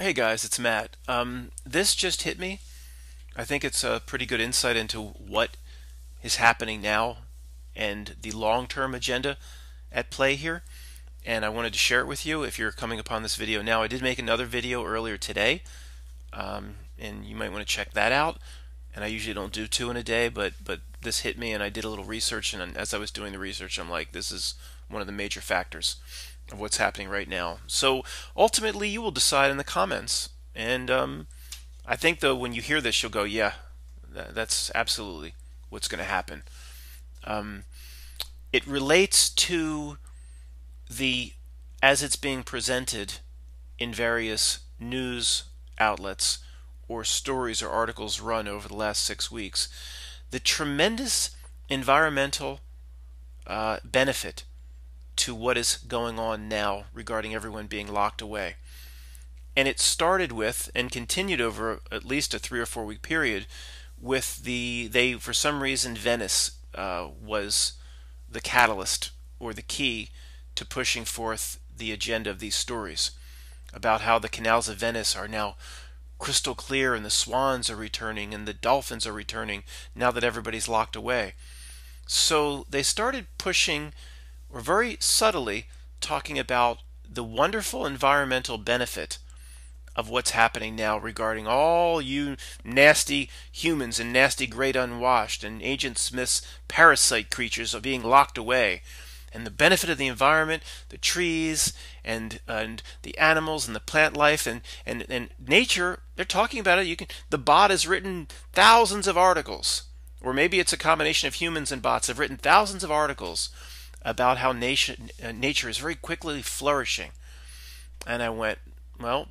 Hey guys, it's Matt. This just hit me. I think it's a pretty good insight into what is happening now and the long-term agenda at play here, and I wanted to share it with you if you're coming upon this video now. I did make another video earlier today, and you might want to check that out. And I usually don't do two in a day, but this hit me, and I did a little research, and as I was doing the research, I'm like, this is one of the major factors of what's happening right now. So ultimately you will decide in the comments, and I think though when you hear this you'll go, yeah, that's absolutely what's going to happen. It relates to the as it's being presented in various news outlets or stories or articles run over the last 6 weeks, the tremendous environmental benefit to what is going on now regarding everyone being locked away. And it started with and continued over at least a 3 or 4 week period with for some reason Venice was the catalyst or the key to pushing forth the agenda of these stories about how the canals of Venice are now crystal clear and the swans are returning and the dolphins are returning now that everybody's locked away. So they started pushing, or very subtly talking about the wonderful environmental benefit of what's happening now regarding all you nasty humans and nasty great unwashed and Agent Smith's parasite creatures are being locked away, and the benefit of the environment, the trees and the animals and the plant life and nature. They're talking about it. The bot has written thousands of articles, or maybe it's a combination of humans and bots have written thousands of articles about how nature is very quickly flourishing. And I went, well,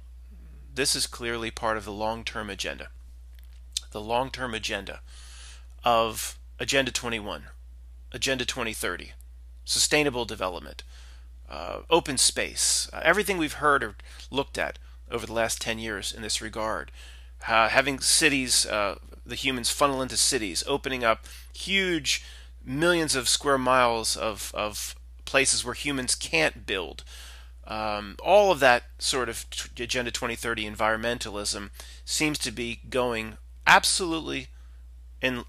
this is clearly part of the long-term agenda. The long-term agenda of Agenda 21, Agenda 2030, sustainable development, open space, everything we've heard or looked at over the last 10 years in this regard. Having cities, the humans funnel into cities, opening up huge millions of square miles of places where humans can't build. All of that sort of Agenda 2030 environmentalism seems to be going absolutely in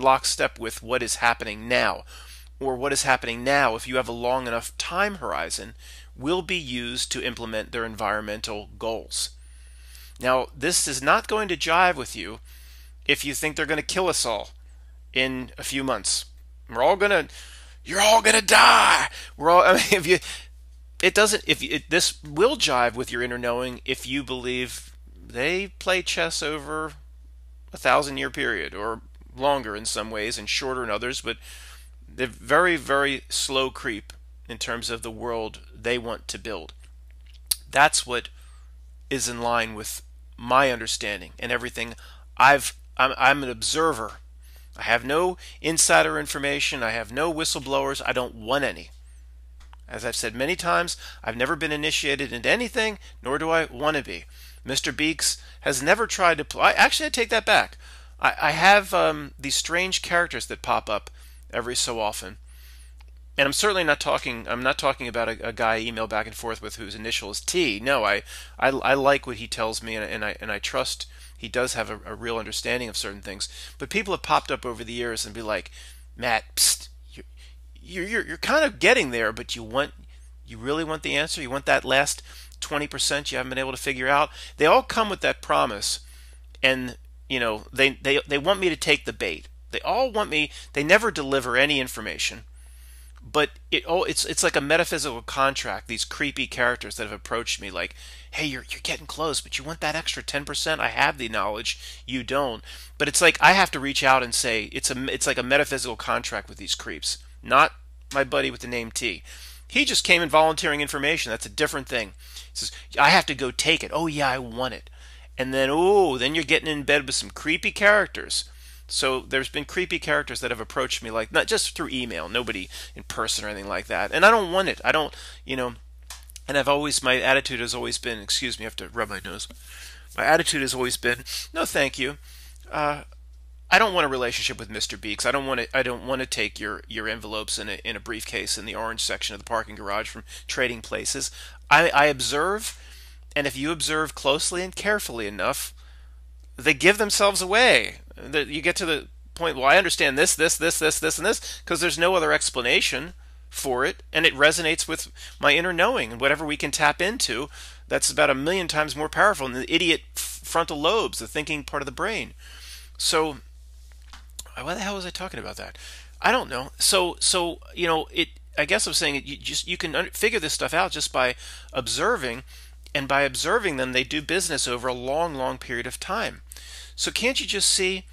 lockstep with what is happening now, or what is happening now, if you have a long enough time horizon, will be used to implement their environmental goals. Now, this is not going to jive with you if you think they're going to kill us all in a few months. You're all gonna die. I mean, this will jive with your inner knowing if you believe they play chess over a 1,000-year period, or longer in some ways and shorter in others, but they're very, very slow creep in terms of the world they want to build. That's what is in line with my understanding and everything. I'm an observer. I have no insider information. I have no whistleblowers. I don't want any. As I've said many times, I've never been initiated into anything, nor do I want to be. Mr. Beeks has never tried to play. Actually, I take that back. I have these strange characters that pop up every so often, and I'm certainly not talking. I'm not talking about a guy I email back and forth with whose initial is T. No, I like what he tells me, and I trust. He does have a real understanding of certain things, but people have popped up over the years and be like, "Matt, psst, you're kind of getting there, but you really want the answer. You want that last 20% you haven't been able to figure out." They all come with that promise, and you know they want me to take the bait. They all want me. They never deliver any information, but it's like a metaphysical contract. These creepy characters that have approached me, like, hey, you're getting close, but you want that extra 10%. I have the knowledge, you don't. But it's like I have to reach out and say it's like a metaphysical contract with these creeps. Not my buddy with the name T. He just came in volunteering information. That's a different thing. He says I have to go take it. Oh yeah, I want it. And then then you're getting in bed with some creepy characters. So there's been creepy characters that have approached me, like, not just through email, nobody in person or anything like that. And I don't want it. I don't, you know, and my attitude has always been, excuse me, I have to rub my nose. My attitude has always been, no, thank you. I don't want a relationship with Mr. Beeks. I don't want to take your envelopes in a briefcase in the orange section of the parking garage from Trading Places. I observe, And if you observe closely and carefully enough, they give themselves away. You get to the point, well, I understand this, and this, because there's no other explanation for it, and it resonates with my inner knowing. And whatever we can tap into, that's about 1,000,000 times more powerful than the idiot frontal lobes, the thinking part of the brain. So why the hell was I talking about that? I don't know. So you know, it. I guess I'm saying it, you can figure this stuff out just by observing, and by observing them, they do business over a long, long period of time. So can't you just see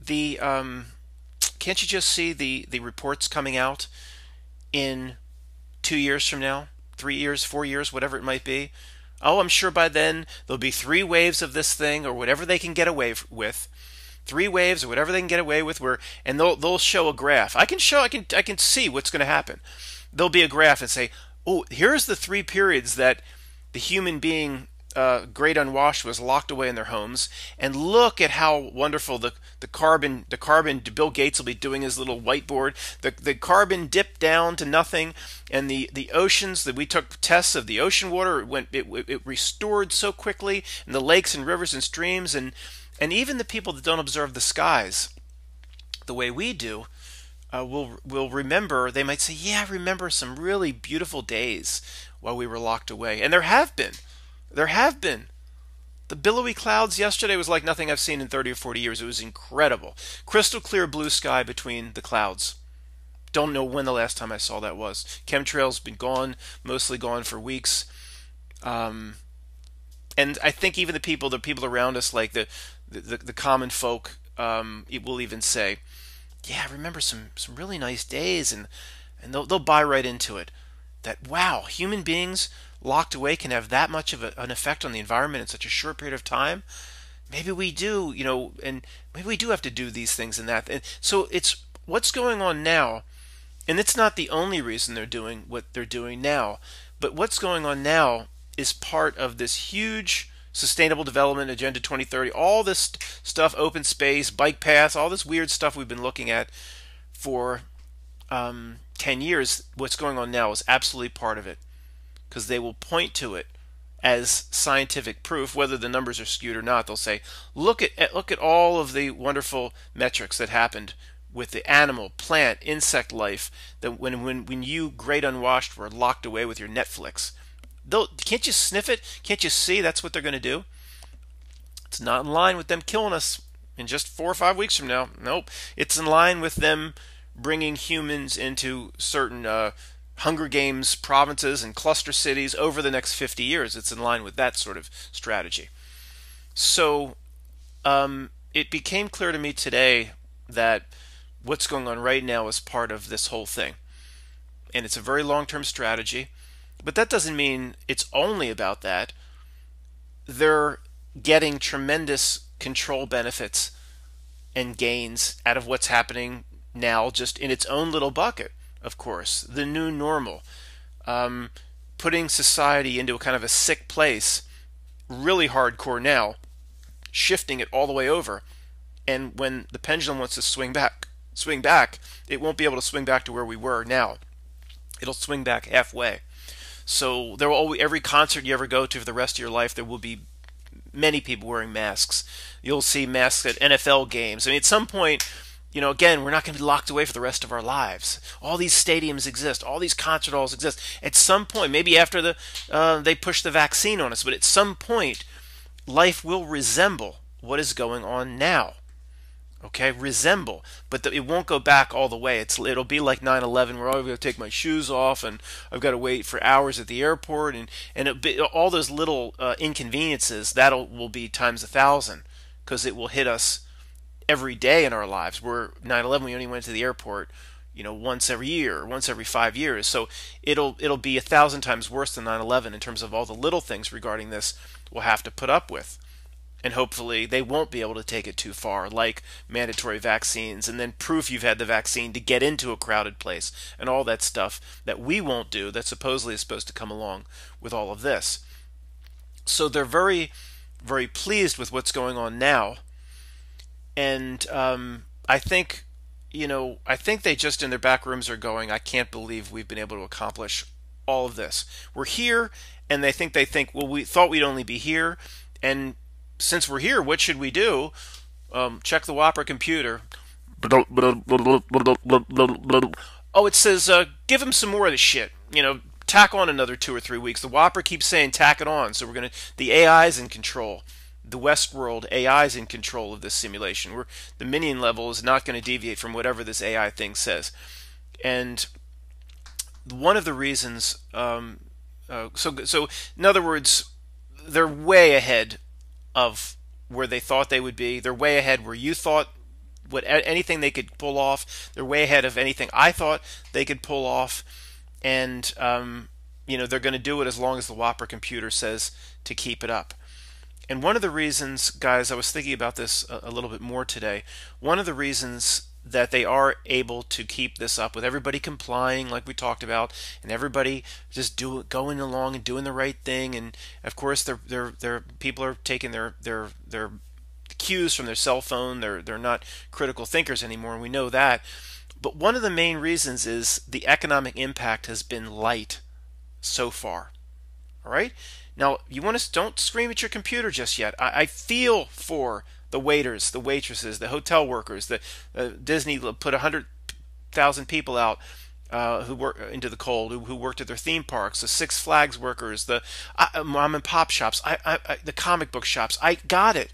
the reports coming out in 2 years from now, 3 years, 4 years, whatever it might be? Oh, I'm sure by then there'll be 3 waves of this thing, or whatever they can get away with. 3 waves or whatever they can get away with, and they'll show a graph. I can see what's going to happen. There'll be a graph and say, oh, here's the 3 periods that the human being, great unwashed, was locked away in their homes, and look at how wonderful the carbon Bill Gates will be doing his little whiteboard. The carbon dipped down to nothing, and the oceans, that we took tests of the ocean water, it restored so quickly, and the lakes and rivers and streams, and even the people that don't observe the skies the way we do will remember. They might say, yeah, I remember some really beautiful days while we were locked away, and there have been. There have been. The billowy clouds yesterday was like nothing I've seen in 30 or 40 years. It was incredible. Crystal clear blue sky between the clouds. Don't know when the last time I saw that was. Chemtrails been gone, mostly gone for weeks. And I think even the people around us, like the common folk, it will even say, yeah, I remember some really nice days, and they'll buy right into it. That, wow, human beings locked away can have that much of an effect on the environment in such a short period of time. Maybe we do, you know, and maybe we do have to do these things and that. And so it's what's going on now, and it's not the only reason they're doing what they're doing now, but what's going on now is part of this huge Sustainable Development Agenda 2030, all this stuff, open space, bike paths, all this weird stuff we've been looking at for 10 years. What's going on now is absolutely part of it, because they will point to it as scientific proof, whether the numbers are skewed or not. They'll say, look at all of the wonderful metrics that happened with the animal, plant, insect life, that when you, great unwashed, were locked away with your Netflix. Can't you sniff it? Can't you see that's what they're going to do? It's not in line with them killing us in just 4 or 5 weeks from now. Nope. It's in line with them bringing humans into certain Hunger Games provinces and cluster cities over the next 50 years. It's in line with that sort of strategy. So it became clear to me today that what's going on right now is part of this whole thing. And it's a very long-term strategy. But that doesn't mean it's only about that. They're getting tremendous control benefits and gains out of what's happening now, just in its own little bucket. Of course, the new normal, putting society into a kind of a sick place, really hardcore now, shifting it all the way over. And when the pendulum wants to swing back, it won't be able to swing back to where we were now. It'll swing back halfway. So there will always, every concert you ever go to for the rest of your life, there will be many people wearing masks. You'll see masks at NFL games. I mean, at some point, you know, again, we're not going to be locked away for the rest of our lives. All these stadiums exist. All these concert halls exist. At some point, maybe after they push the vaccine on us, but at some point, life will resemble what is going on now. Okay, resemble, but it won't go back all the way. It'll be like 9/11, where I've got to take my shoes off, and I've got to wait for hours at the airport, and it'll be, all those little inconveniences. Will be times 1,000, because it will hit us every day in our lives. Where 9/11, we only went to the airport, you know, once every year, once every 5 years. So it'll be 1,000 times worse than 9/11 in terms of all the little things regarding this we'll have to put up with. And hopefully they won't be able to take it too far, like mandatory vaccines and then proof you've had the vaccine to get into a crowded place and all that stuff that we won't do, that supposedly is supposed to come along with all of this. So they're very, very pleased with what's going on now. And I think, you know, I think they just in their back rooms are going, I can't believe we've been able to accomplish all of this. We're here, and they think, well, we thought we'd only be here, and since we're here, what should we do? Check the Whopper computer. Oh, it says, give him some more of this shit. You know, tack on another 2 or 3 weeks. The Whopper keeps saying tack it on, so we're going to... The AI's in control. The Westworld AI's in control of this simulation. The Minion level is not going to deviate from whatever this AI thing says. And one of the reasons... so in other words, they're way ahead of where they thought they would be. They're way ahead where you thought... anything they could pull off. They're way ahead of anything I thought they could pull off. And, you know, they're going to do it as long as the Whopper computer says to keep it up. And one of the reasons, guys, I was thinking about this a little bit more today. One of the reasons that they are able to keep this up with everybody complying, like we talked about, and everybody just going along and doing the right thing. And of course, people are taking their cues from their cell phone. They're not critical thinkers anymore, and we know that. But one of the main reasons is the economic impact has been light so far. All right? Now, you want to don't scream at your computer just yet. I feel for the waiters, the waitresses, the hotel workers. Disney put 100,000 people out who work into the cold, who worked at their theme parks, the Six Flags workers, the mom and pop shops, the comic book shops. I got it.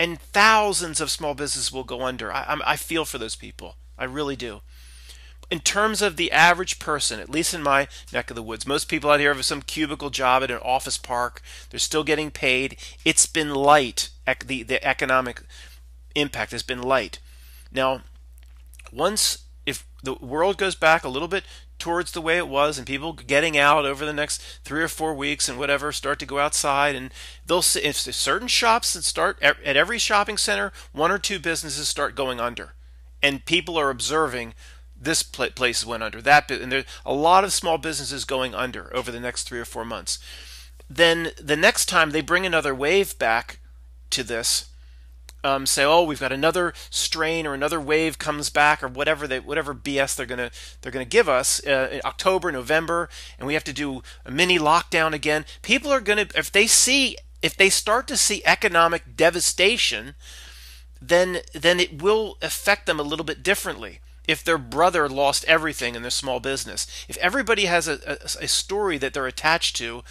And thousands of small businesses will go under. I feel for those people. I really do. In terms of the average person, at least in my neck of the woods, most people out here have some cubicle job at an office park. They're still getting paid. It's been light. The economic impact has been light. Now, if the world goes back a little bit towards the way it was, and people getting out over the next 3 or 4 weeks and whatever start to go outside, and they'll see if certain shops that start at every shopping center, 1 or 2 businesses start going under, and people are observing this place went under, that, and there's a lot of small businesses going under over the next 3 or 4 months. Then the next time they bring another wave back to this, say, oh, we've got another strain or another wave comes back, or whatever BS they're gonna give us in October, November, and we have to do a mini lockdown again. People are gonna, if they start to see economic devastation, then it will affect them a little bit differently. If their brother lost everything in their small business, if everybody has a story that they're attached to.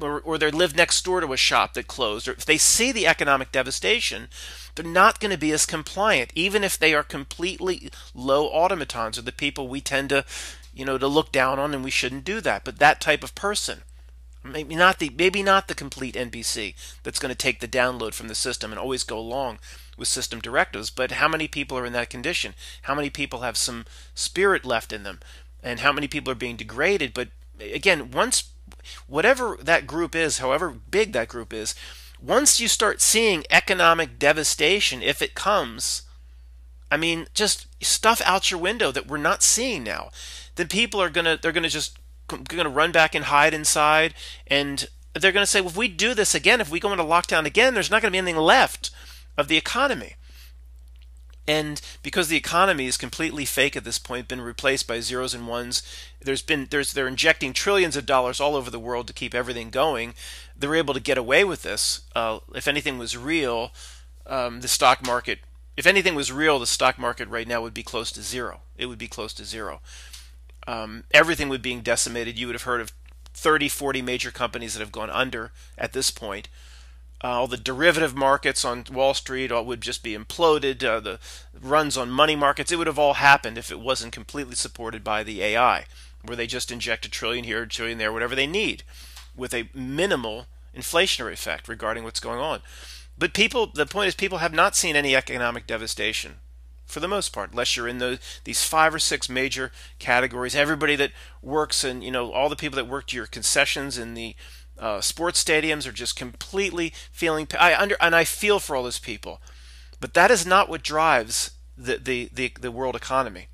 Or they live next door to a shop that closed, or if they see the economic devastation, they're not going to be as compliant, even if they are completely low automatons, or the people we tend to, you know, to look down on, and we shouldn't do that. But that type of person, maybe not the complete NPC that's going to take the download from the system and always go along with system directives. But how many people are in that condition? How many people have some spirit left in them? And how many people are being degraded? But again, whatever that group is, however big that group is, once you start seeing economic devastation, if it comes, I mean, just stuff out your window that we're not seeing now, then people are gonna run back and hide inside, and they're gonna say, well, if we do this again, if we go into lockdown again, there's not gonna be anything left of the economy. And because the economy is completely fake at this point, been replaced by zeros and ones, they're injecting trillions of dollars all over the world to keep everything going. They're able to get away with this. If anything was real, the stock market right now would be close to zero. It would be close to zero. Everything would be being decimated. You would have heard of 30, 40 major companies that have gone under at this point. All the derivative markets on Wall Street would just be imploded. The runs on money markets, it would have all happened if it wasn't completely supported by the AI, where they just inject $1 trillion here, $1 trillion there, whatever they need, with a minimal inflationary effect regarding what's going on. But the point is, people have not seen any economic devastation for the most part, unless you're in these 5 or 6 major categories. Everybody that works, and you know, all the people that worked your concessions in the sports stadiums are just completely feeling. I feel for all those people, but that is not what drives the world economy.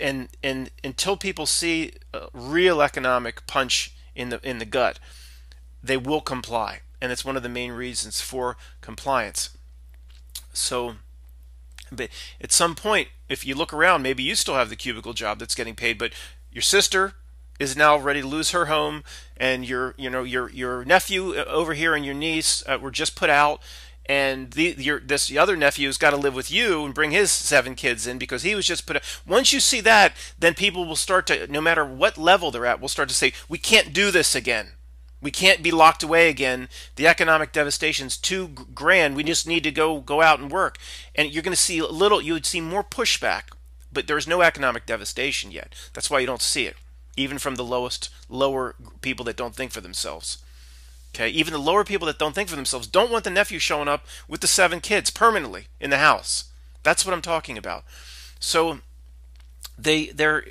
And until people see a real economic punch in the gut, they will comply, and it's one of the main reasons for compliance. So, but at some point, if you look around, maybe you still have the cubicle job that's getting paid, but your sister is now ready to lose her home, and your nephew over here and your niece were just put out, and this other nephew's got to live with you and bring his 7 kids in because he was just put out. Once you see that, then people will start to, no matter what level they're at, will start to say, we can't do this again. We can't be locked away again. The economic devastation's too grand. We just need to go out and work. And you're going to see you would see more pushback, but there's no economic devastation yet. That's why you don't see it, even from the lower people that don't think for themselves. Okay, even the lower people that don't think for themselves don't want the nephew showing up with the 7 kids permanently in the house. That's what I'm talking about. So they're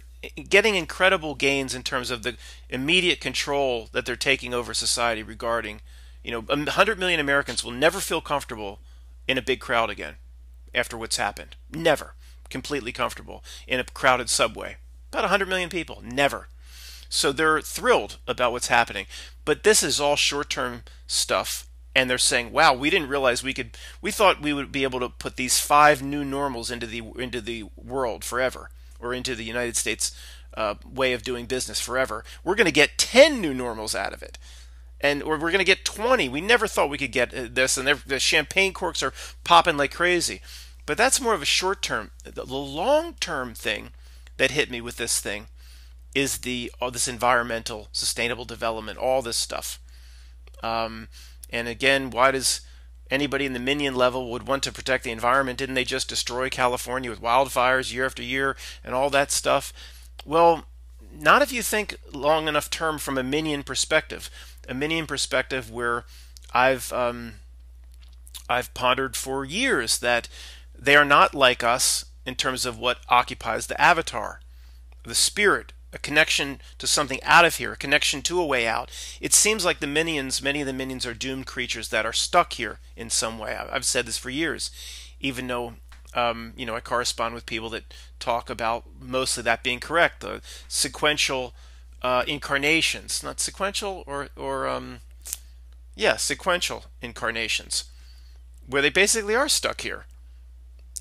getting incredible gains in terms of the immediate control that they're taking over society regarding, 100 million Americans will never feel comfortable in a big crowd again after what's happened. Never completely comfortable in a crowded subway. About 100 million people, never. So they're thrilled about what's happening. But this is all short-term stuff, and they're saying, wow, we didn't realize we thought we would be able to put these 5 new normals into the world forever, or into the United States way of doing business forever. We're going to get 10 new normals out of it, or we're going to get 20. We never thought we could get this, and the champagne corks are popping like crazy. But that's more of a short-term. The long-term thing that hit me with this thing is this environmental sustainable development, all this stuff, and again, why does anybody in the minion level would want to protect the environment? Didn't they just destroy California with wildfires year after year and all that stuff? Well, not if you think long enough term from a minion perspective. A minion perspective where I've pondered for years that they are not like us in terms of what occupies the avatar, the spirit. A connection to something out of here, a connection to a way out. It seems like the minions, many of the minions are doomed creatures that are stuck here in some way. I've said this for years, even though I correspond with people that talk about mostly that being correct, the sequential incarnations, not sequential sequential incarnations, where they basically are stuck here.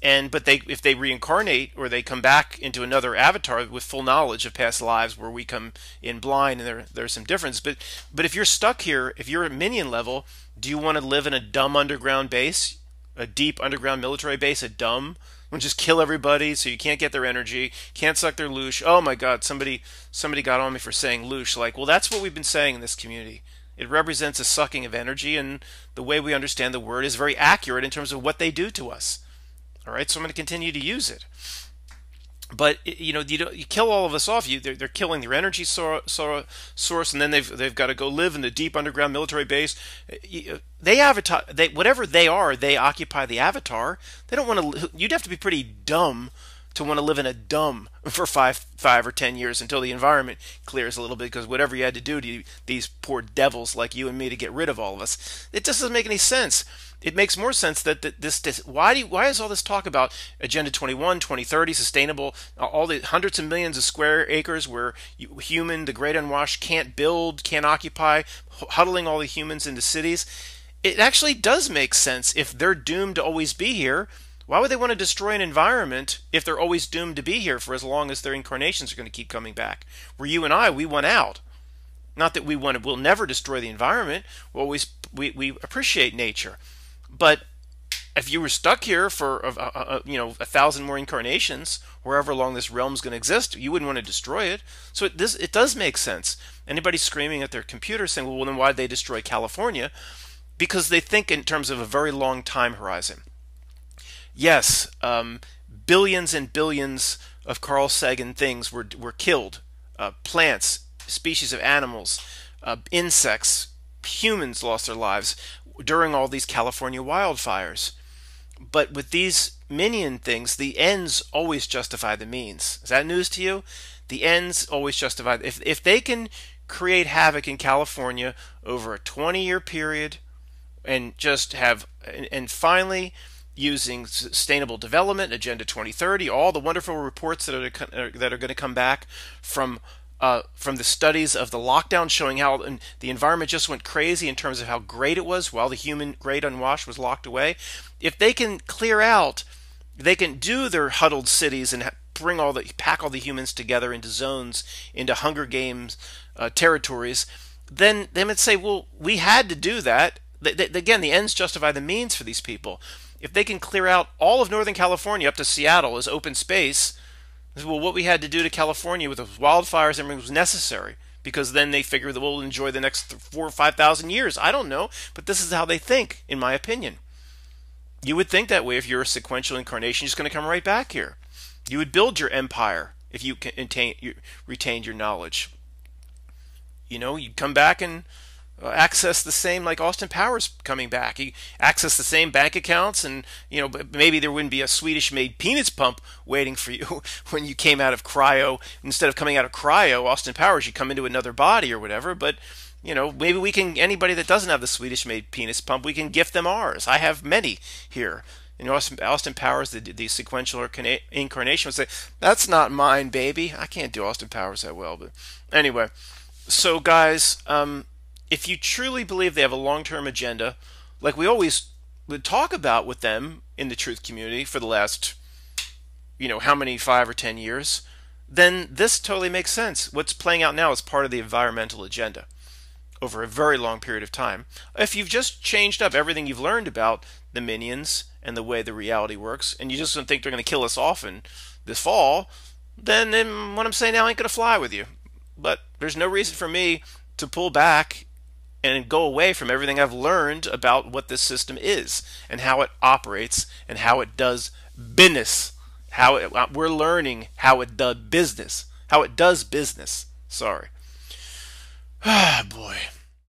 But if they reincarnate or they come back into another avatar with full knowledge of past lives, where we come in blind, and there's some difference. But if you're stuck here, if you're at minion level, do you want to live in a dumb underground base, a deep underground military base, a dumb, and just kill everybody so you can't get their energy, can't suck their loosh? Oh my God, somebody got on me for saying loosh. Like, well, that's what we've been saying in this community. It represents a sucking of energy, and the way we understand the word is very accurate in terms of what they do to us. All right, so I'm going to continue to use it. But you kill all of us off. They're killing their energy source, and then they've got to go live in the deep underground military base. Whatever they are, they occupy the avatar. They don't want to. You'd have to be pretty dumb to want to live in a dumb for 5 or 10 years until the environment clears a little bit, because whatever you had to do to these poor devils like you and me to get rid of all of us, it just doesn't make any sense. It makes more sense that why is all this talk about Agenda 21, 2030, sustainable, all the hundreds of millions of square acres where the great unwashed can't build, can't occupy, huddling all the humans into cities? It actually does make sense if they're doomed to always be here. Why would they want to destroy an environment if they're always doomed to be here for as long as their incarnations are going to keep coming back? Where you and I, we want out. Not that we'll never destroy the environment. We appreciate nature. But if you were stuck here for 1,000 more incarnations, wherever long this realm's going to exist, you wouldn't want to destroy it. So it does make sense. Anybody screaming at their computer saying, well, then why'd they destroy California? Because they think in terms of a very long time horizon. Yes, billions and billions of Carl Sagan things were killed. Plants, species of animals, insects, humans lost their lives during all these California wildfires. But with these minion things, the ends always justify the means. Is that news to you? The ends always justify. If they can create havoc in California over a 20-year period and just have and finally using sustainable development, Agenda 2030, all the wonderful reports that are going to come back from the studies of the lockdown showing how the environment just went crazy in terms of how great it was while the human great unwashed was locked away. If they can clear out, they can do their huddled cities and pack all the humans together into zones, into Hunger Games territories, then they would say, well, we had to do that. Again, the ends justify the means for these people. If they can clear out all of Northern California up to Seattle as open space, well, what we had to do to California with those wildfires and everything was necessary, because then they figure that we'll enjoy the next 4,000 or 5,000 years. I don't know, but this is how they think, in my opinion. You would think that way if you're a sequential incarnation. You're just going to come right back here. You would build your empire if you retained your knowledge. You know, you'd come back and access the same, like Austin Powers coming back. You access the same bank accounts, and you know, maybe there wouldn't be a Swedish-made penis pump waiting for you when you came out of cryo. Instead of coming out of cryo, Austin Powers, you come into another body or whatever. But you know, maybe we can, anybody that doesn't have the Swedish-made penis pump, we can gift them ours. I have many here. And Austin Powers, the sequential incarnation, would say, "That's not mine, baby. I can't do Austin Powers that well." But anyway, so guys, if you truly believe they have a long-term agenda, like we always would talk about with them in the truth community for the last, you know, how many, 5 or 10 years, then this totally makes sense. What's playing out now is part of the environmental agenda over a very long period of time. If you've just changed up everything you've learned about the minions and the way the reality works, and you just don't think they're going to kill us often this fall, then what I'm saying now ain't going to fly with you. But there's no reason for me to pull back and go away from everything I've learned about what this system is and how it operates and how it does business. We're learning how it does business. Sorry. Ah, boy.